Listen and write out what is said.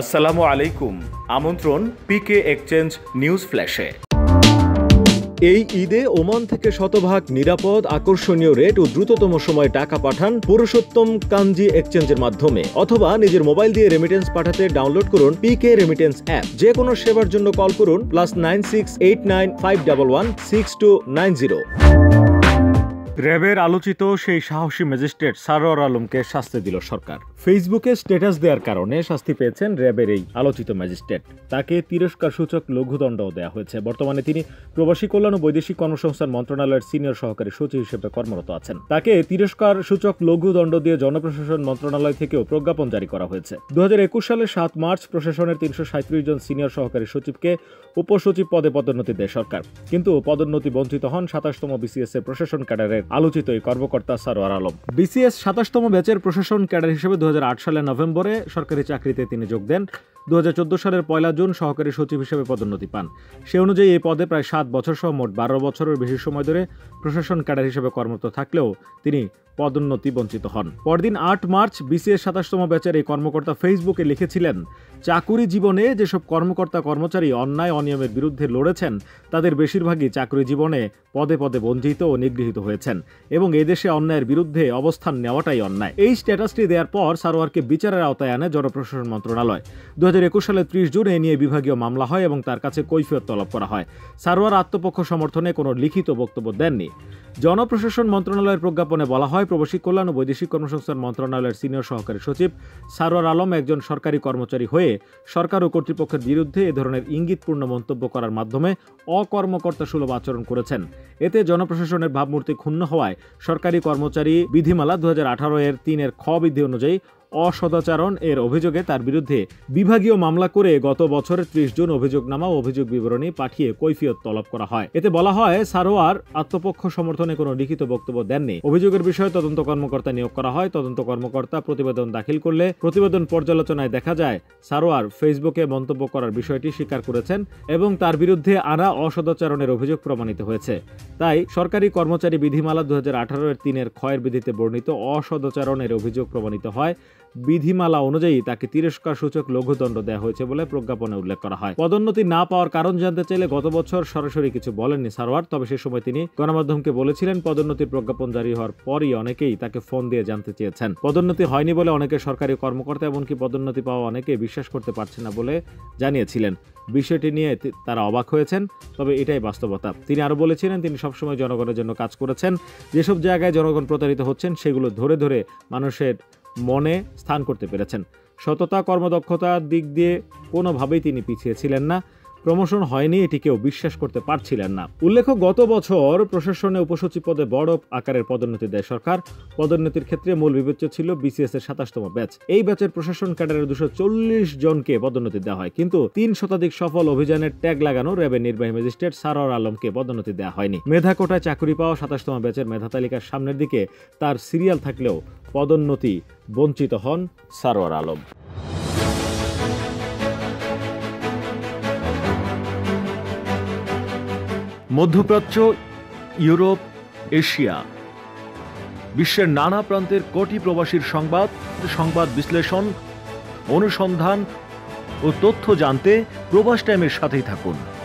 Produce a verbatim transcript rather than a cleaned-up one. আসসালামু আলাইকুম, আমন্ত্রণ পিকে এক্সচেঞ্জ নিউজ ফ্ল্যাশে। এই ঈদে ওমান থেকে শতভাগ নিরাপদ, আকর্ষণীয় রেট ও দ্রুততম সময়ে টাকা পাঠান পুরুষোত্তম কাঞ্জি এক্সচেঞ্জের মাধ্যমে, অথবা নিজের মোবাইল দিয়ে রেমিটেন্স পাঠাতে ডাউনলোড করুন পিকে রেমিটেন্স অ্যাপ। যে কোনো সেবার জন্য কল করুন plus nine six eight nine five one one six two nine zero. র্যাবের আলোচিত সেই সাহসী ম্যাজিস্ট্রেট সারোয়ার আলমকে শাস্তি দিল সরকার। ফেসবুকে স্ট্যাটাস দেওয়ার কারণে শাস্তি পেয়েছেন র্যাবের এই আলোচিত ম্যাজিস্ট্রেট। তাকে তিরস্কারসূচক লঘুদণ্ডও দেওয়া হয়েছে। বর্তমানে তিনি প্রবাসী কল্যাণ ও বৈদেশিক কর্মসংস্থান মন্ত্রণালয়ের সিনিয়র সহকারী সচিব হিসেবে কর্মরত আছেন। তাকে তিরস্কারসূচক লঘুদণ্ড দিয়ে জনপ্রশাসন মন্ত্রণালয় থেকেও প্রজ্ঞাপন জারি করা হয়েছে। দু হাজার একুশ সালের সাত মার্চ প্রশাসনের তিনশো সাঁত্রিশ জন সিনিয়র সহকারী সচিবকে উপসচিব পদে পদোন্নতি দেয় সরকার, কিন্তু পদোন্নতি বঞ্চিত হন সাতাশতম বিসিএস এর প্রশাসন ক্যাডারের আলোচিত এই কর্মকর্তা সারোয়ার আলম। বিসিএস সাতাশতম ব্যাচের প্রশাসন ক্যাডার হিসেবে দু হাজার আট সালের নভেম্বরে সরকারি চাকরিতে তিনি যোগ দেন। দু হাজার চোদ্দ সালের পয়লা জুন সহকারী সচিব হিসেবে পদোন্নতি পান। সে অনুযায়ী এই পদে প্রায় সাত বছর সহ মোট বারো বছরের বেশি সময় ধরে প্রশাসন ক্যাডার হিসেবে কর্মরত থাকলেও তিনি পদোন্নতি বঞ্চিত হন। পরদিন আট মার্চ বিসিএস সাতাশতম ব্যাচের এই কর্মকর্তা ফেসবুকে লিখেছিলেন, চাকুরি জীবনে যেসব কর্মকর্তা কর্মচারী অন্যায় অনিয়মের বিরুদ্ধে লড়েছেন তাদের বেশিরভাগই চাকুরি জীবনে পদে পদে বঞ্চিত ও নিগৃহীত হয়েছেন এবং এদেশে অন্যায়ের বিরুদ্ধে অবস্থান নেওয়াটাই অন্যায়। এই স্ট্যাটাসটি দেওয়ার পর সারোয়ারকে বিচারের আওতায় আনে জনপ্রশাসন মন্ত্রণালয়। দু হাজার একুশ সালের ত্রিশ জুন এ নিয়ে বিভাগীয় মামলা হয় এবং তার কাছে কৈফিয়ত তলব করা হয়। সারোয়ার আত্মপক্ষ সমর্থনে কোনো লিখিত বক্তব্য দেননি। জনপ্রশাসন মন্ত্রণালয়ের প্রজ্ঞাপনে বলা হয়, প্রবাসী কল্যাণ ও বৈদেশিক কর্মসংস্থান মন্ত্রণালয়ের সিনিয়র সহকারী সচিব সারোয়ার আলম একজন সরকারি কর্মচারী হয়ে সরকার ও কর্তৃপক্ষের বিরুদ্ধে এ ধরনের ইঙ্গিতপূর্ণ মন্তব্য করার মাধ্যমে অকর্মকর্তা সুলভ আচরণ করেছেন। এতে জনপ্রশাসনের ভাবমূর্তি ক্ষুণ্ণ হওয়ায় সরকারি কর্মচারী বিধিমালা দু হাজার আঠারো এর তিনের খ বিধি অনুযায়ী অসদাচরণ এর অভিযোগে তার বিরুদ্ধে বিভাগীয় মামলা করে গত বছরের ত্রিশ জুন অভিযোগনামা ও অভিযোগ বিবরণী পাঠিয়ে কৈফিয়ত তলব করা হয়। এতে বলা হয়, সারোয়ার আত্মপক্ষ সমর্থনে কোনো লিখিত বক্তব্য দেননি। অভিযোগের বিষয়ে তদন্ত কর্মকর্তা নিয়োগ করা হয়। তদন্ত কর্মকর্তা প্রতিবেদন দাখিল করলে প্রতিবেদন পর্যালোচনায় দেখা যায় সারোয়ার ফেসবুকে মন্তব্য করার বিষয়টি স্বীকার করেছেন এবং তার বিরুদ্ধে আনা অসদাচরণের অভিযোগ প্রমাণিত হয়েছে। তাই সরকারি কর্মচারী বিধিমালা দু হাজার আঠারো এর তিনের ক্ষয়ের বিধিতে বর্ণিত অসদাচরণের অভিযোগ প্রমাণিত হয়। বিধিমালা অনুযায়ী তাকে তিরস্কার সূচক লঘুদণ্ড দেওয়া হয়েছে বলে প্রজ্ঞাপনে উল্লেখ করা হয়। পদোন্নতি না পাওয়ার কারণ জানতে চাইলে গত বছর সরাসরি কিছু বলেননি সারোয়ার। তবে সে সময় তিনি গণমাধ্যমকে বলেছিলেন, পদোন্নতির প্রজ্ঞাপন জারি হওয়ার পরই অনেকেই তাকে ফোন দিয়ে জানতে চেয়েছেন। পদোন্নতি হয়নি বলে অনেকে সরকারি কর্মকর্তা, এমনকি পদোন্নতি পাওয়া অনেকে বিশ্বাস করতে পারছে না বলে জানিয়েছিলেন। বিষয়টি নিয়ে তারা অবাক হয়েছেন, তবে এটাই বাস্তবতা। তিনি আরও বলেছিলেন, তিনি সবসময় জনগণের জন্য কাজ করেছেন। যেসব জায়গায় জনগণ প্রতারিত হচ্ছেন সেগুলো ধরে ধরে মানুষের মনে স্থান করতে পেরেছেন। সততা, কর্মদক্ষতার দিক দিয়ে কোনোভাবেই তিনি পিছিয়ে ছিলেন না। প্রমোশন হয়নি এটি কেউ বিশ্বাস করতে পারছিলেন না। উল্লেখ্য, গত বছর প্রশাসনে উপসচিব পদে বড় আকারের পদোন্নতি দেয় সরকার। পদোন্নতির ক্ষেত্রে মূল বিবেচ্য ছিল বিসিএস এর সাতাশতম ব্যাচ। এই ব্যাচের প্রশাসন ক্যাডারের দুশো চল্লিশ জনকে পদোন্নতি দেওয়া হয়, কিন্তু তিন শতাধিক সফল অভিযানের ট্যাগ লাগানো র্যাবের নির্বাহী ম্যাজিস্ট্রেট সারোয়ার আলমকে পদোন্নতি দেওয়া হয়নি। মেধা কোটায় চাকরি পাওয়া সাতাশতম ব্যাচের মেধা তালিকার সামনের দিকে তার সিরিয়াল থাকলেও পদোন্নতি বঞ্চিত হন সারোয়ার আলম। মধ্যপ্রাচ্য, ইউরোপ, এশিয়া, বিশ্বের নানা প্রান্তের কোটি প্রবাসীর সংবাদ, সংবাদ বিশ্লেষণ, অনুসন্ধান ও তথ্য জানতে প্রবাস টাইমের সাথেই থাকুন।